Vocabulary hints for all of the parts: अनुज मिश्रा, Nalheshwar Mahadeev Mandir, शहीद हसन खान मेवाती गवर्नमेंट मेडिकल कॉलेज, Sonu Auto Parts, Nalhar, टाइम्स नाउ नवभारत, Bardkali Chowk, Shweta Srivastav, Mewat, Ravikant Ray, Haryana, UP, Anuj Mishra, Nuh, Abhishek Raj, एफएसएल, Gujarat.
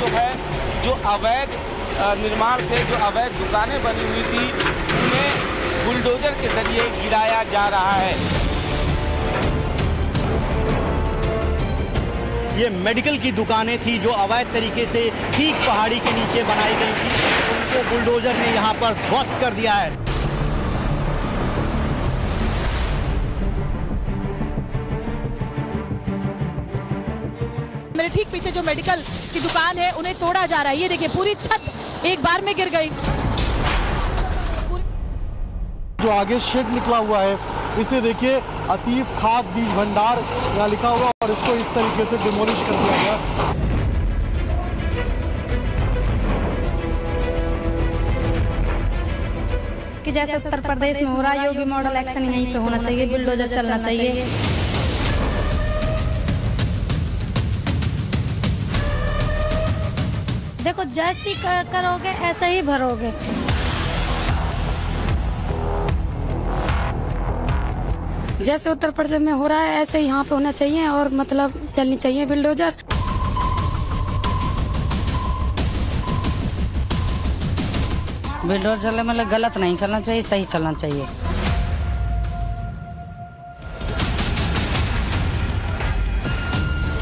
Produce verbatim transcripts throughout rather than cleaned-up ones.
जो है जो अवैध निर्माण थे, जो अवैध दुकानें बनी हुई थी, उन्हें बुलडोजर के जरिए गिराया जा रहा है। ये मेडिकल की दुकानें थी जो अवैध तरीके से ठीक पहाड़ी के नीचे बनाई गई थी, उनको बुलडोजर ने यहाँ पर ध्वस्त कर दिया है। मेरे ठीक पीछे जो मेडिकल की दुकान है उन्हें तोड़ा जा रहा है। ये देखिए पूरी छत एक बार में गिर गई। जो आगे शेड निकला हुआ है इसे देखिए, आतिफ खाद बीज भंडार यहाँ लिखा हुआ, और इसको इस तरीके से डिमोलिश कर दिया गया। कि जैसे उत्तर प्रदेश में हो रहा योगी मॉडल एक्शन यहीं पे होना चाहिए, बुलडोजर चलना चाहिए। देखो जैसी करोगे ऐसे ही भरोगे। जैसे उत्तर प्रदेश में हो रहा है ऐसे यहाँ पे होना चाहिए, और मतलब चलनी चाहिए बुलडोजर। बुलडोजर चलने मतलब गलत नहीं चलना चाहिए, सही चलना चाहिए।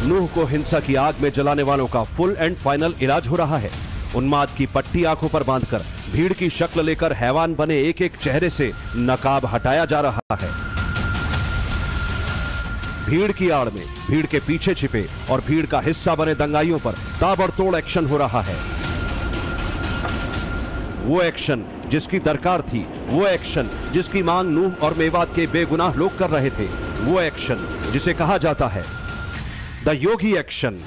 नूह को हिंसा की आग में जलाने वालों का फुल एंड फाइनल इलाज हो रहा है। उन्माद की पट्टी आंखों पर बांधकर, भीड़ की शक्ल लेकर हैवान बने एक एक चेहरे से नकाब हटाया जा रहा है। भीड़ की आड़ में, भीड़ के पीछे छिपे और भीड़ का हिस्सा बने दंगाइयों पर ताबड़तोड़ एक्शन हो रहा है। वो एक्शन जिसकी दरकार थी, वो एक्शन जिसकी मांग नूह और मेवात के बेगुनाह लोग कर रहे थे, वो एक्शन जिसे कहा जाता है द योगी एक्शन।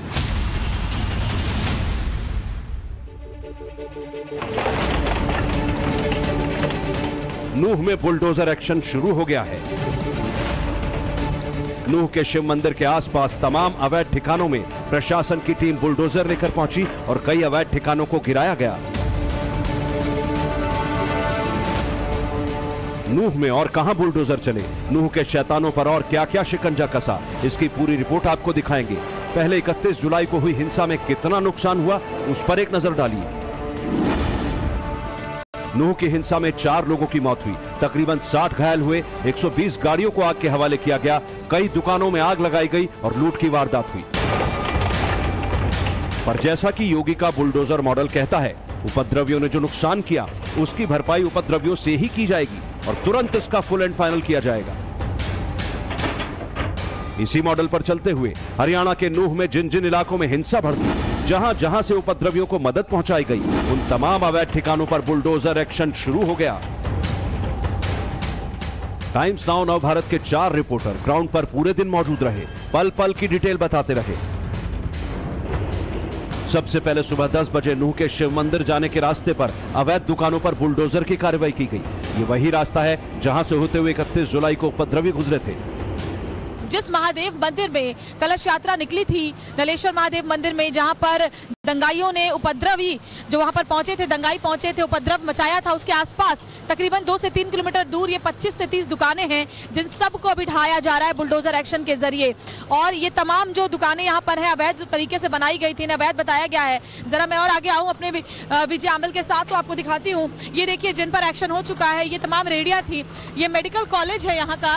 नूह में बुलडोजर एक्शन शुरू हो गया है। नूह के शिव मंदिर के आसपास तमाम अवैध ठिकानों में प्रशासन की टीम बुलडोजर लेकर पहुंची और कई अवैध ठिकानों को गिराया गया। नूह में और कहां बुलडोजर चले, नूह के शैतानों पर और क्या क्या शिकंजा कसा, इसकी पूरी रिपोर्ट आपको दिखाएंगे। पहले इकतीस जुलाई को हुई हिंसा में कितना नुकसान हुआ उस पर एक नजर डालिए। नूह की हिंसा में चार लोगों की मौत हुई, तकरीबन साठ घायल हुए, एक सौ बीस गाड़ियों को आग के हवाले किया गया, कई दुकानों में आग लगाई गई और लूट की वारदात हुई। पर जैसा कि योगी का बुलडोजर मॉडल कहता है, उपद्रवियों ने जो नुकसान किया उसकी भरपाई उपद्रवियों से ही की जाएगी और तुरंत इसका फुल एंड फाइनल किया जाएगा। इसी मॉडल पर चलते हुए हरियाणा के नूह में जिन जिन इलाकों में हिंसा भड़की, जहां जहां से उपद्रवियों को मदद पहुंचाई गई, उन तमाम अवैध ठिकानों पर बुलडोजर एक्शन शुरू हो गया। टाइम्स नाउ नवभारत के चार रिपोर्टर ग्राउंड पर पूरे दिन मौजूद रहे, पल पल की डिटेल बताते रहे। सबसे पहले सुबह दस बजे नूह के शिव मंदिर जाने के रास्ते पर अवैध दुकानों पर बुलडोजर की कार्रवाई की गई। ये वही रास्ता है जहां से होते हुए इकतीस जुलाई को उपद्रवी गुजरे थे। जिस महादेव मंदिर में कलश यात्रा निकली थी, नलेश्वर महादेव मंदिर में, जहां पर दंगाइयों ने, उपद्रवी जो वहां पर पहुंचे थे, दंगाई पहुंचे थे, उपद्रव मचाया था, उसके आसपास तकरीबन दो से तीन किलोमीटर दूर ये पच्चीस से तीस दुकानें हैं, जिन सबको अभी ढाया जा रहा है बुलडोजर एक्शन के जरिए। और ये तमाम जो दुकानें यहाँ पर हैं अवैध तरीके से बनाई गई थी, अवैध बताया गया है। जरा मैं और आगे आऊँ अपने विजय आमल के साथ तो आपको दिखाती हूँ। ये देखिए जिन पर एक्शन हो चुका है, ये तमाम रेडिया थी। ये मेडिकल कॉलेज है यहाँ का,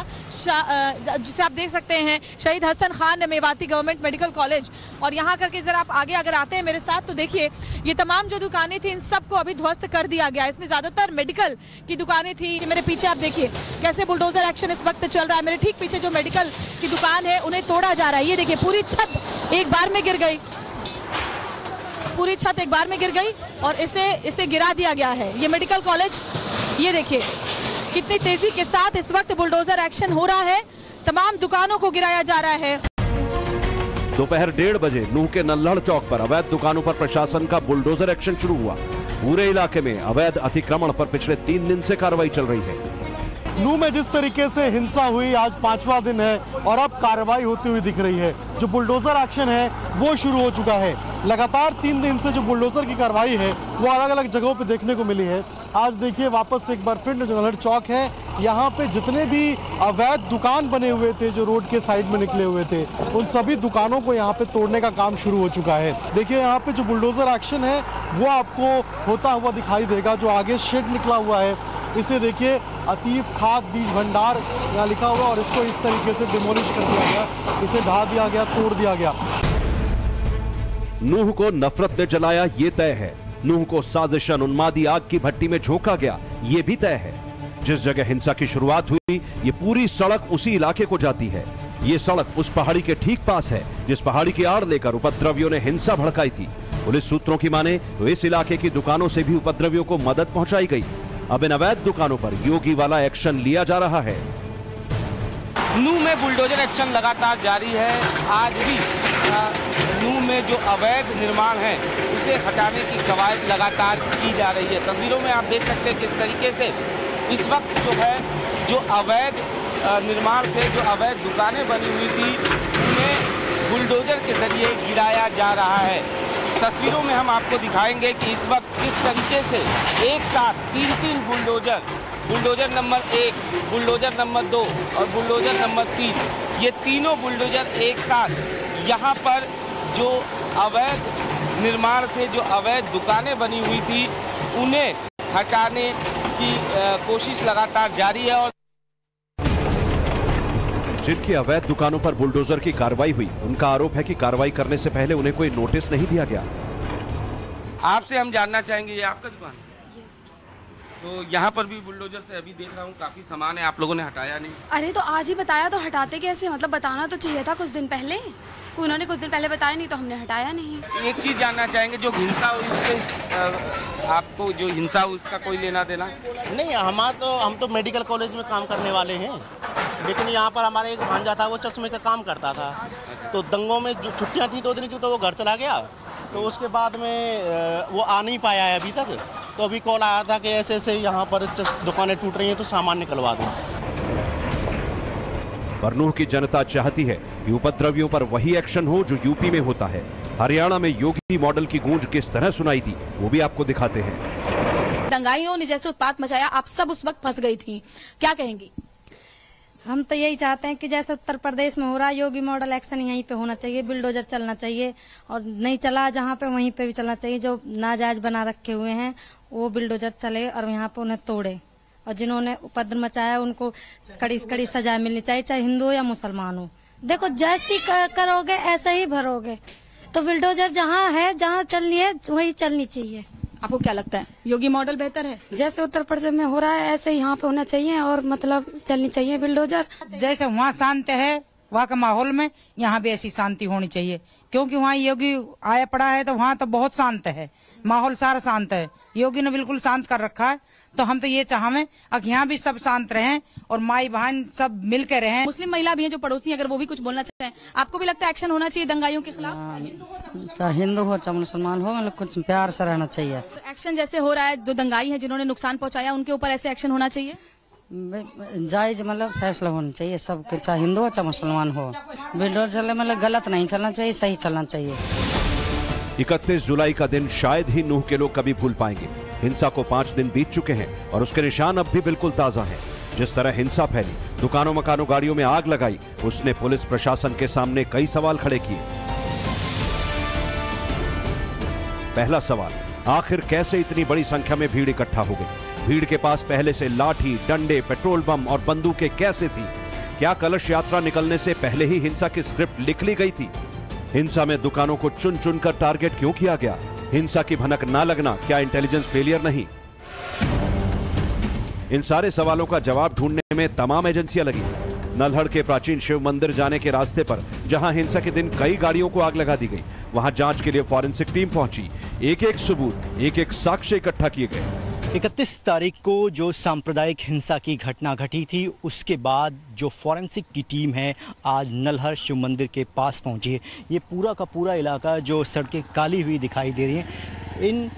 जिसे आप देख सकते हैं, शहीद हसन खान मेवाती गवर्नमेंट मेडिकल कॉलेज। और यहाँ करके जरा आप आगे अगर आते हैं मेरे साथ तो देखिए ये तमाम जो दुकानें थी इन सबको अभी ध्वस्त कर दिया गया। इसमें ज्यादातर मेडिकल की दुकानें थी। मेरे पीछे आप देखिए कैसे बुलडोजर एक्शन इस वक्त चल रहा है। मेरे ठीक पीछे जो मेडिकल की दुकान है उन्हें तोड़ा जा रहा है। ये देखिए पूरी छत एक बार में गिर गई, पूरी छत एक बार में गिर गई और इसे इसे गिरा दिया गया है। ये मेडिकल कॉलेज, ये देखिए कितनी तेजी के साथ इस वक्त बुलडोजर एक्शन हो रहा है, तमाम दुकानों को गिराया जा रहा है। दोपहर डेढ़ बजे नूह के नल्हर चौक पर अवैध दुकानों पर प्रशासन का बुलडोजर एक्शन शुरू हुआ। पूरे इलाके में अवैध अतिक्रमण पर पिछले तीन दिन से कार्रवाई चल रही है। नूह में जिस तरीके से हिंसा हुई, आज पांचवा दिन है और अब कार्रवाई होती हुई दिख रही है। जो बुलडोजर एक्शन है वो शुरू हो चुका है। लगातार तीन दिन से जो बुलडोजर की कार्रवाई है वो अलग अलग जगहों पे देखने को मिली है। आज देखिए वापस एक बार फिर जो नलहर चौक है, यहाँ पे जितने भी अवैध दुकान बने हुए थे जो रोड के साइड में निकले हुए थे, उन सभी दुकानों को यहाँ पे तोड़ने का काम शुरू हो चुका है। देखिए यहाँ पे जो बुलडोजर एक्शन है वो आपको होता हुआ दिखाई देगा। जो आगे शेड निकला हुआ है इसे देखिए, आतिफ खाद बीज भंडार यहाँ लिखा हुआ, और इसको इस तरीके से डिमोलिश कर दिया गया, इसे ढा दिया गया, तोड़ दिया गया। नूह को नफरत ने जलाया ये तय है, नूह को साजिशन उन्मादी आग की भट्टी में झोंका गया ये भी तय है। जिस जगह हिंसा की शुरुआत हुई ये पूरी सड़क उसी इलाके को जाती है। ये सड़क उस पहाड़ी के ठीक पास है जिस पहाड़ी की आड़ लेकर उपद्रवियों ने हिंसा भड़काई थी। पुलिस सूत्रों की माने तो इस इलाके की दुकानों से भी उपद्रवियों को मदद पहुंचाई गई। अब इन अवैध दुकानों पर योगी वाला एक्शन लिया जा रहा है। नूह में बुलडोजर एक्शन लगातार जारी है। आज भी नूह में जो अवैध निर्माण है उसे हटाने की कवायद लगातार की जा रही है। तस्वीरों में आप देख सकते हैं किस तरीके से इस वक्त जो है जो अवैध निर्माण थे, जो अवैध दुकानें बनी हुई थी, उन्हें बुलडोजर के जरिए गिराया जा रहा है। तस्वीरों में हम आपको दिखाएंगे कि इस वक्त किस तरीके से एक साथ तीन तीन बुलडोजर, बुलडोजर नंबर एक, बुलडोजर नंबर दो और बुलडोजर नंबर तीन, ये तीनों बुलडोजर एक साथ यहाँ पर जो अवैध निर्माण थे, जो अवैध दुकानें बनी हुई थी, उन्हें हटाने की कोशिश लगातार जारी है। और जिनकी अवैध दुकानों पर बुलडोजर की कार्रवाई हुई उनका आरोप है कि कार्रवाई करने से पहले उन्हें कोई नोटिस नहीं दिया गया। आपसे हम जानना चाहेंगे, ये आपका दुकान है? yes. तो यहाँ पर भी बुलडोजर से अभी देख रहा हूँ काफी सामान है, आप लोगों ने हटाया नहीं? अरे तो आज ही बताया तो हटाते कैसे, मतलब बताना तो चाहिए था कुछ दिन पहले। उन्होंने कुछ दिन पहले बताया नहीं तो हमने हटाया नहीं। एक चीज जानना चाहेंगे, जो हिंसा हुई उससे आपको, जो हिंसा हुई उसका कोई लेना देना नहीं? हमारा तो, हम तो मेडिकल कॉलेज में काम करने वाले हैं, लेकिन यहाँ पर हमारे एक भांजा था वो चश्मे का काम करता था। तो दंगों में जो छुट्टियाँ थी दो दिन की तो वो घर चला गया, तो उसके बाद में वो आ नहीं पाया है अभी तक। तो अभी कॉल आया था कि ऐसे ऐसे यहाँ पर दुकानें टूट रही हैं तो सामान निकलवा दो। पर नूह की जनता चाहती है कि उपद्रवियों पर वही एक्शन हो जो यूपी में होता है। हरियाणा में योगी मॉडल की गूंज किस तरह सुनाई थी वो भी आपको दिखाते हैं। दंगाइयों ने जैसे उत्पात मचाया, आप सब उस वक्त फंस गई थी, क्या कहेंगी? हम तो यही चाहते हैं कि जैसे उत्तर प्रदेश में हो रहा है योगी मॉडल एक्शन यहीं पे होना चाहिए, बुलडोजर चलना चाहिए, और नहीं चला जहाँ पे वहीं पे भी चलना चाहिए। जो नाजायज बना रखे हुए हैं वो बुलडोजर चले और यहाँ पे उन्हें तोड़े, और जिन्होंने उपद्रव मचाया उनको कड़ी कड़ी सजा मिलनी चाहिए, चाहे हिंदू या मुसलमान हो। देखो जैसी करोगे ऐसे ही भरोगे, तो बुलडोजर जहाँ है, जहाँ चलनी है वही चलनी चाहिए। आपको क्या लगता है, योगी मॉडल बेहतर है? जैसे उत्तर प्रदेश में हो रहा है ऐसे यहाँ पे होना चाहिए, और मतलब चलनी चाहिए बुलडोजर। जैसे वहाँ शांत है, वहाँ का माहौल में यहाँ भी ऐसी शांति होनी चाहिए, क्योंकि वहाँ योगी आया पड़ा है तो वहाँ तो बहुत शांत है, माहौल सारा शांत है, योगी ने बिल्कुल शांत कर रखा है। तो हम तो ये चाहवे कि यहाँ भी सब शांत रहें और माई बहन सब मिल के रहें। मुस्लिम महिला भी है जो पड़ोसी, अगर वो भी कुछ बोलना चाहते हैं, आपको भी लगता है एक्शन होना चाहिए दंगाइयों के खिलाफ? हिंदू हो चाहे मुसलमान हो, मतलब कुछ प्यार से रहना चाहिए। एक्शन जैसे हो रहा है, जो दंगाई है जिन्होंने नुकसान पहुँचाया उनके ऊपर ऐसे एक्शन होना चाहिए, जायज मतलब फैसला होना चाहिए सबके, चाहे हिंदू हो चाहे मुसलमान हो। बिल्डोर चले मतलब गलत नहीं चलना चाहिए, सही चलना चाहिए। इकतीस जुलाई का दिन शायद ही नूह के लोग कभी भूल पाएंगे। हिंसा को पाँच दिन बीत चुके हैं और उसके निशान अब भी बिल्कुल ताजा हैं। जिस तरह हिंसा फैली, दुकानों मकानों गाड़ियों में आग लगाई, उसने पुलिस प्रशासन के सामने कई सवाल खड़े किए। पहला सवाल, आखिर कैसे इतनी बड़ी संख्या में भीड़ इकट्ठा हो गई? भीड़ के पास पहले से लाठी, डंडे, पेट्रोल बम और बंदूकें कैसे थी? क्या कलश यात्रा निकलने से पहले ही हिंसा की स्क्रिप्ट लिख ली गई थी? हिंसा में दुकानों को चुन चुन कर टारगेट क्यों किया गया? हिंसा की भनक ना लगना क्या इंटेलिजेंस फेलियर नहीं? इन सारे सवालों का जवाब ढूंढने में तमाम एजेंसियां लगी। नलहर के प्राचीन शिव मंदिर जाने के रास्ते पर जहां हिंसा के दिन कई गाड़ियों को आग लगा दी गई, वहां जांच के लिए फॉरेंसिक टीम पहुंची। एक एक सबूत, एक एक साक्ष्य इकट्ठा किए गए। इकतीस तारीख को जो सांप्रदायिक हिंसा की घटना घटी थी, उसके बाद जो फॉरेंसिक की टीम है आज नलहर शिव मंदिर के पास पहुंची है। ये पूरा का पूरा इलाका जो सड़कें काली हुई दिखाई दे रही हैं, इन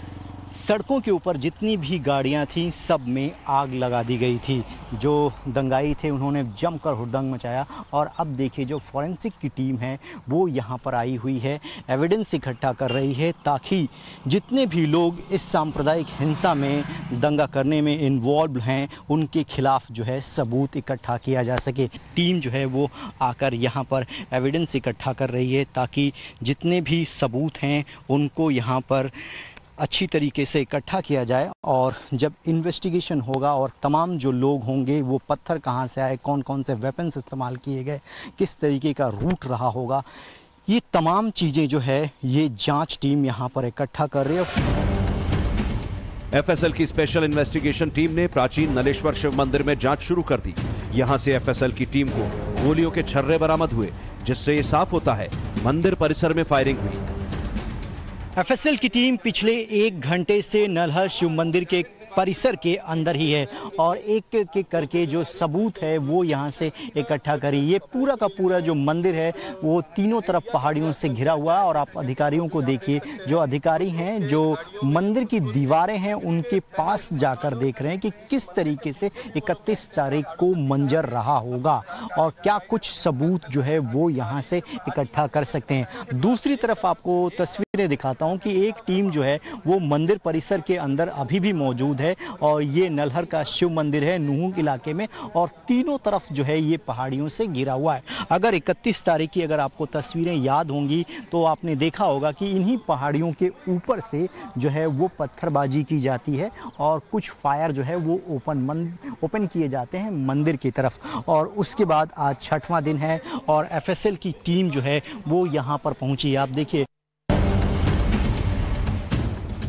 सड़कों के ऊपर जितनी भी गाड़ियां थीं सब में आग लगा दी गई थी। जो दंगाई थे उन्होंने जमकर हुड़दंग मचाया और अब देखिए जो फॉरेंसिक की टीम है वो यहाँ पर आई हुई है, एविडेंस इकट्ठा कर रही है ताकि जितने भी लोग इस सांप्रदायिक हिंसा में दंगा करने में इन्वॉल्व हैं उनके खिलाफ जो है सबूत इकट्ठा किया जा सके। टीम जो है वो आकर यहाँ पर एविडेंस इकट्ठा कर रही है ताकि जितने भी सबूत हैं उनको यहाँ पर अच्छी तरीके से इकट्ठा किया जाए और जब इन्वेस्टिगेशन होगा और तमाम जो लोग होंगे वो पत्थर कहाँ से आए, कौन कौन से वेपन्स इस्तेमाल किए गए, किस तरीके का रूट रहा होगा, ये तमाम चीज़ें जो है ये जांच टीम यहाँ पर इकट्ठा कर रही है। एफएसएल की स्पेशल इन्वेस्टिगेशन टीम ने प्राचीन नलेश्वर शिव मंदिर में जांच शुरू कर दी। यहाँ से एफएसएल की टीम को गोलियों के छर्रे बरामद हुए जिससे ये साफ होता है मंदिर परिसर में फायरिंग हुई। एफएसएल की टीम पिछले एक घंटे से नलहर शिव मंदिर के परिसर के अंदर ही है और एक एक करके जो सबूत है वो यहाँ से इकट्ठा करी। ये पूरा का पूरा जो मंदिर है वो तीनों तरफ पहाड़ियों से घिरा हुआ है और आप अधिकारियों को देखिए, जो अधिकारी हैं जो मंदिर की दीवारें हैं उनके पास जाकर देख रहे हैं कि किस तरीके से इकतीस तारीख को मंजर रहा होगा और क्या कुछ सबूत जो है वो यहाँ से इकट्ठा कर सकते हैं। दूसरी तरफ आपको तस्वीरें दिखाता हूँ कि एक टीम जो है वो मंदिर परिसर के अंदर अभी भी मौजूद है और ये नलहर का शिव मंदिर है नूह इलाके में और तीनों तरफ जो है ये पहाड़ियों से घिरा हुआ है। अगर इकतीस तारीख की अगर आपको तस्वीरें याद होंगी तो आपने देखा होगा कि इन्हीं पहाड़ियों के ऊपर से जो है वो पत्थरबाजी की जाती है और कुछ फायर जो है वो ओपन ओपन किए जाते हैं मंदिर की तरफ। और उसके बाद आज छठवां दिन है और एफएसएल की टीम जो है वो यहाँ पर पहुंची। आप देखिए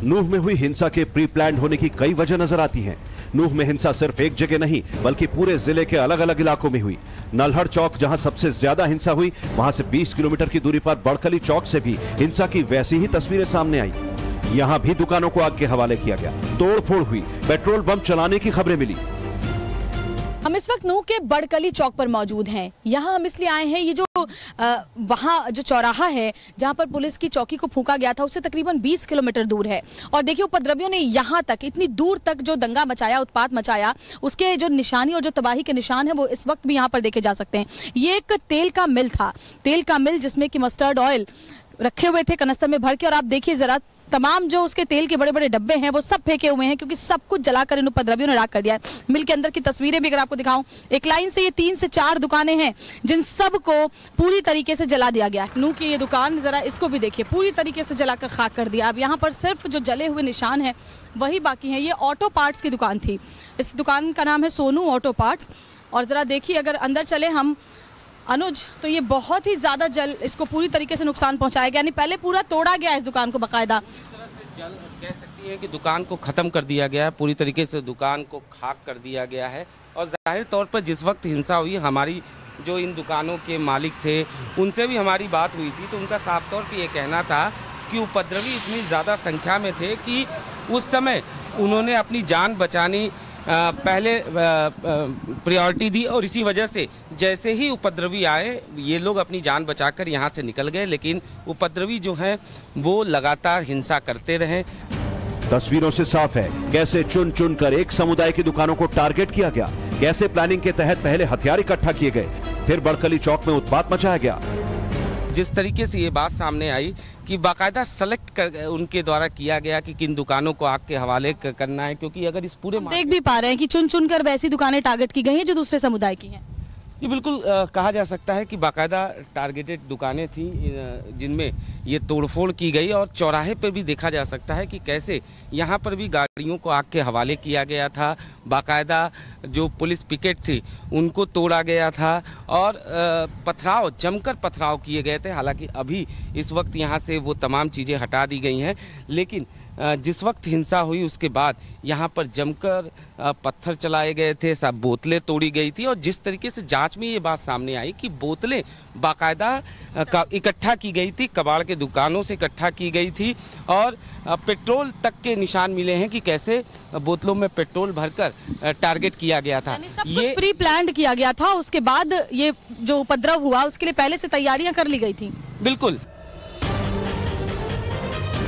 नूह में हुई हिंसा के प्री प्लान्ड होने की कई वजह नजर आती हैं। नूह में हिंसा सिर्फ एक जगह नहीं बल्कि पूरे जिले के अलग अलग इलाकों में हुई। नलहर चौक जहां सबसे ज्यादा हिंसा हुई वहां से बीस किलोमीटर की दूरी पर बड़कली चौक से भी हिंसा की वैसी ही तस्वीरें सामने आई। यहां भी दुकानों को आग के हवाले किया गया, तोड़फोड़ हुई, पेट्रोल बम चलाने की खबरें मिली। हम इस वक्त नूह के बड़कली चौक पर मौजूद हैं। यहाँ हम इसलिए आए हैं, ये जो वहाँ जो चौराहा है जहाँ पर पुलिस की चौकी को फूंका गया था उससे तकरीबन बीस किलोमीटर दूर है और देखिए उपद्रवियों ने यहाँ तक इतनी दूर तक जो दंगा मचाया, उत्पात मचाया, उसके जो निशानी और जो तबाही के निशान है वो इस वक्त भी यहाँ पर देखे जा सकते हैं। ये एक तेल का मिल था, तेल का मिल जिसमें कि मस्टर्ड ऑयल रखे हुए थे कनस्तर में भर के और आप देखिए जरा तमाम जो उसके तेल के बड़े बड़े डब्बे हैं वो सब फेंके हुए हैं क्योंकि सब कुछ जलाकर इन उपद्रवियों ने राख कर दिया है। मिल के अंदर की तस्वीरें भी अगर आपको दिखाऊं, एक लाइन से ये तीन से चार दुकानें हैं जिन सब को पूरी तरीके से जला दिया गया है। नूह की ये दुकान जरा इसको भी देखिए, पूरी तरीके से जलाकर खाक कर दिया। अब यहाँ पर सिर्फ जो जले हुए निशान है वही बाकी है। ये ऑटो पार्ट्स की दुकान थी, इस दुकान का नाम है सोनू ऑटो पार्ट्स और ज़रा देखिए अगर अंदर चले हम अनुज तो ये बहुत ही ज़्यादा जल, इसको पूरी तरीके से नुकसान पहुंचाया गया, यानी पहले पूरा तोड़ा गया इस दुकान को बाकायदा। इस तरह से जल कह सकती है कि दुकान को ख़त्म कर दिया गया है, पूरी तरीके से दुकान को खाक कर दिया गया है। और जाहिर तौर पर जिस वक्त हिंसा हुई हमारी जो इन दुकानों के मालिक थे उनसे भी हमारी बात हुई थी तो उनका साफ तौर पर ये कहना था कि उपद्रवी इतनी ज़्यादा संख्या में थे कि उस समय उन्होंने अपनी जान बचानी आ, पहले प्रायोरिटी दी और इसी वजह से जैसे ही उपद्रवी आए ये लोग अपनी जान बचाकर यहां से निकल गए, लेकिन उपद्रवी जो हैं वो लगातार हिंसा करते रहे। तस्वीरों से साफ है कैसे चुन चुन कर एक समुदाय की दुकानों को टारगेट किया गया, कैसे प्लानिंग के तहत पहले हथियार इकट्ठा किए गए फिर बड़कली चौक में उत्पात मचाया गया। जिस तरीके से ये बात सामने आई कि बाकायदा सेलेक्ट कर उनके द्वारा किया गया कि किन दुकानों को आग के हवाले करना है क्योंकि अगर इस पूरे देख भी पा रहे हैं कि चुन चुन कर वैसी दुकानें टारगेट की गई हैं जो दूसरे समुदाय की हैं। ये बिल्कुल आ, कहा जा सकता है कि बाकायदा टारगेटेड दुकानें थीं जिनमें ये तोड़फोड़ की गई और चौराहे पर भी देखा जा सकता है कि कैसे यहाँ पर भी गाड़ियों को आग के हवाले किया गया था, बाकायदा जो पुलिस पिकेट थी उनको तोड़ा गया था और पथराव जमकर पथराव किए गए थे। हालांकि अभी इस वक्त यहाँ से वो तमाम चीज़ें हटा दी गई हैं लेकिन जिस वक्त हिंसा हुई उसके बाद यहाँ पर जमकर पत्थर चलाए गए थे, सब बोतलें तोड़ी गई थी और जिस तरीके से जांच में ये बात सामने आई कि बोतलें बाकायदा इकट्ठा की गई थी, कबाड़ के दुकानों से इकट्ठा की गई थी और पेट्रोल तक के निशान मिले हैं कि कैसे बोतलों में पेट्रोल भरकर टारगेट किया गया था। सब ये प्री प्लान्ड किया गया था, उसके बाद ये जो उपद्रव हुआ उसके लिए पहले से तैयारियाँ कर ली गई थी। बिल्कुल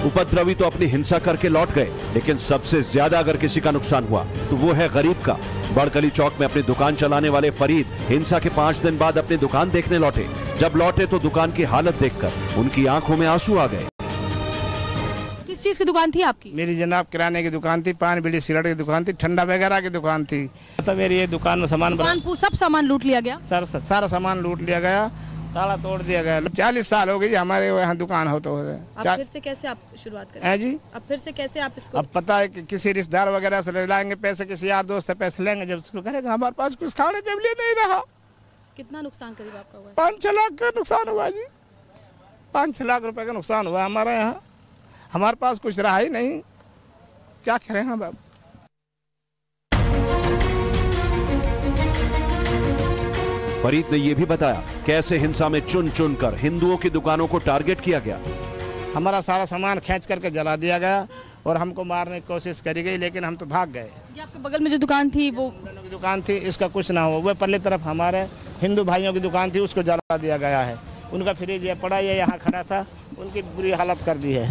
उपद्रवी तो अपनी हिंसा करके लौट गए, लेकिन सबसे ज्यादा अगर किसी का नुकसान हुआ तो वो है गरीब का। बड़कली चौक में अपनी दुकान चलाने वाले फरीद हिंसा के पांच दिन बाद अपनी दुकान देखने लौटे। जब लौटे तो दुकान की हालत देखकर उनकी आंखों में आंसू आ गए। किस चीज की दुकान थी आपकी? मेरी जनाब किराने की दुकान थी, पान बीड़ी सिगरेट की दुकान थी, ठंडा वगैरह की दुकान थी। तो मेरी ये दुकान में सामान सब सामान लूट लिया गया, सर सारा सामान लूट लिया गया, ताला तोड़ दिया गया। चालीस साल हो गई हमारे यहाँ दुकान होते हुए। अब फिर से कैसे आप शुरुआत करें? जी अब फिर से कैसे आप इसको? अब पता है कि किसी रिश्तेदार वगैरह से लाएंगे पैसे, किसी यार दोस्त से पैसे लेंगे, जब शुरू करेंगे हमारे पास कुछ खाने के लिए नहीं रहा। कितना नुकसान करीब आपका हुआ? पाँच छह लाख का नुकसान हुआ जी, पाँच छह लाख रुपए का नुकसान हुआ हमारे यहाँ। हमारे पास कुछ रहा ही नहीं, क्या करें हम अब। फरीद ने ये भी बताया कैसे हिंसा में चुन चुन कर हिंदुओं की दुकानों को टारगेट किया गया। हमारा सारा सामान खींच करके जला दिया गया और हमको मारने की कोशिश करी गई, लेकिन हम तो भाग गए। ये आपके बगल में जो दुकान थी वो की दुकान थी, इसका कुछ ना हुआ। वह पल्ले तरफ हमारे हिंदू भाइयों की दुकान थी, उसको जला दिया गया है। उनका फ्रिज यह पड़ा, यह यहाँ खड़ा था, उनकी बुरी हालत कर दी है।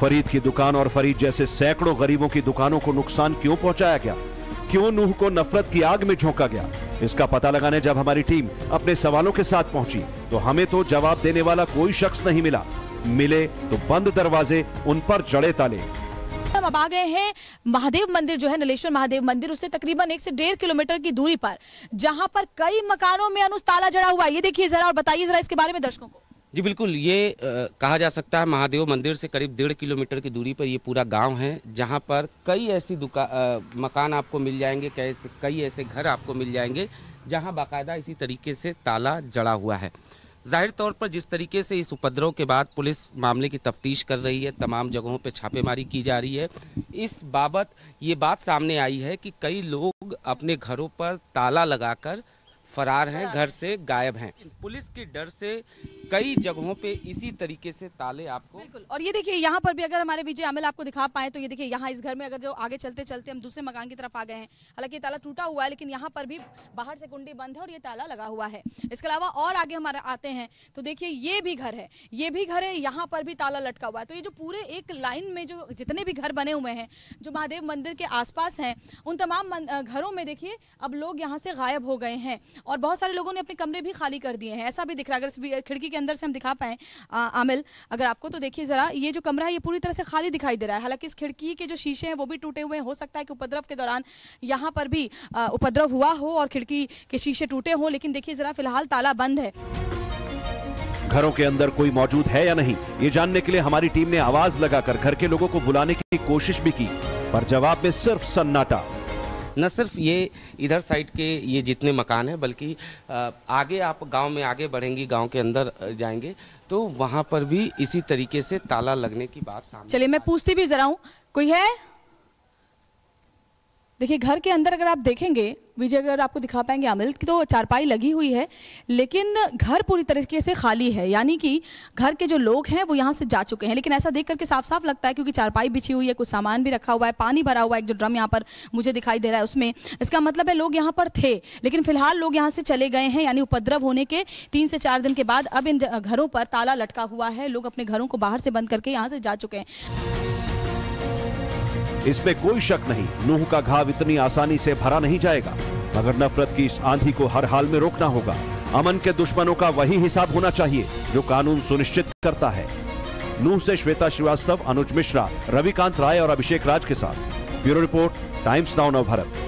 फरीद की दुकान और फरीद जैसे सैकड़ों गरीबों की दुकानों को नुकसान क्यों पहुंचाया गया? क्यों नूह को नफरत की आग में झोंका गया? इसका पता लगाने जब हमारी टीम अपने सवालों के साथ पहुंची तो हमें तो जवाब देने वाला कोई शख्स नहीं मिला। मिले तो बंद दरवाजे, उन पर जड़े ताले। हम अब आ गए हैं महादेव मंदिर, जो है नलेश्वर महादेव मंदिर, उससे तकरीबन एक से डेढ़ किलोमीटर की दूरी पर, जहां पर कई मकानों में अनुज ताला जड़ा हुआ। ये देखिए जरा और बताइए जरा इसके बारे में दर्शकों को। जी बिल्कुल, ये आ, कहा जा सकता है महादेव मंदिर से करीब डेढ़ किलोमीटर की दूरी पर ये पूरा गांव है, जहां पर कई ऐसी दुकान मकान आपको मिल जाएंगे, कई कई ऐसे घर आपको मिल जाएंगे जहां बाकायदा इसी तरीके से ताला जड़ा हुआ है। जाहिर तौर पर जिस तरीके से इस उपद्रव के बाद पुलिस मामले की तफ्तीश कर रही है, तमाम जगहों पर छापेमारी की जा रही है, इस बाबत ये बात सामने आई है कि कई लोग अपने घरों पर ताला लगाकर फरार हैं, घर से गायब हैं। पुलिस के डर से कई जगहों पे इसी तरीके से ताले आपको बिल्कुल। और ये देखिए यहाँ पर भी, अगर हमारे विजय आमिल आपको दिखा पाए तो ये देखिए यहाँ इस घर में, अगर जो आगे चलते चलते हम दूसरे मकान की तरफ आ गए हैं, हालांकि ताला टूटा हुआ है लेकिन यहाँ पर भी बाहर से कुंडी बंद है और ये ताला लगा हुआ है। इसके अलावा और आगे हमारे आते हैं तो देखिए ये भी घर है, ये भी घर है, यहाँ पर भी ताला लटका हुआ है। तो ये जो पूरे एक लाइन में जो जितने भी घर बने हुए हैं जो महादेव मंदिर के आसपास हैं, उन तमाम घरों में देखिए अब लोग यहाँ से गायब हो गए हैं और बहुत सारे लोगों ने अपने कमरे भी खाली कर दिए हैं, ऐसा भी दिख रहा है। अगर खिड़की के अंदर से हम दिखा पाए आमिल अगर आपको, तो देखिए जरा ये जो कमरा है ये पूरी तरह से खाली दिखाई दे रहा है। हालांकि इस खिड़की के जो शीशे हैं वो भी टूटे हुए हैं, हो सकता है कि उपद्रव के दौरान यहाँ पर भी उपद्रव हुआ हो और खिड़की के शीशे टूटे हों, लेकिन देखिए जरा फिलहाल ताला बंद है। घरों के अंदर कोई मौजूद है या नहीं, ये जानने के लिए हमारी टीम ने आवाज लगाकर घर के लोगों को बुलाने की कोशिश भी की, पर जवाब में सिर्फ सन्नाटा। न सिर्फ ये इधर साइड के ये जितने मकान हैं, बल्कि आगे आप गांव में आगे बढ़ेंगी, गांव के अंदर जाएंगे तो वहां पर भी इसी तरीके से ताला लगने की बात सामने। चलिए मैं पूछती भी जरा हूँ, कोई है? देखिए घर के अंदर अगर आप देखेंगे विजय, अगर आपको दिखा पाएंगे आमिल, की तो चारपाई लगी हुई है लेकिन घर पूरी तरीके से खाली है, यानी कि घर के जो लोग हैं वो यहाँ से जा चुके हैं। लेकिन ऐसा देख करके साफ साफ लगता है क्योंकि चारपाई बिछी हुई है, कुछ सामान भी रखा हुआ है, पानी भरा हुआ है, एक जो ड्रम यहाँ पर मुझे दिखाई दे रहा है उसमें। इसका मतलब है लोग यहाँ पर थे लेकिन फिलहाल लोग यहाँ से चले गए हैं, यानी उपद्रव होने के तीन से चार दिन के बाद अब इन घरों पर ताला लटका हुआ है, लोग अपने घरों को बाहर से बंद करके यहाँ से जा चुके हैं। इसमें कोई शक नहीं, नूह का घाव इतनी आसानी से भरा नहीं जाएगा, मगर नफरत की इस आंधी को हर हाल में रोकना होगा। अमन के दुश्मनों का वही हिसाब होना चाहिए जो कानून सुनिश्चित करता है। नूह से श्वेता श्रीवास्तव, अनुज मिश्रा, रविकांत राय और अभिषेक राज के साथ bureau report, टाइम्स नाउ नवभारत।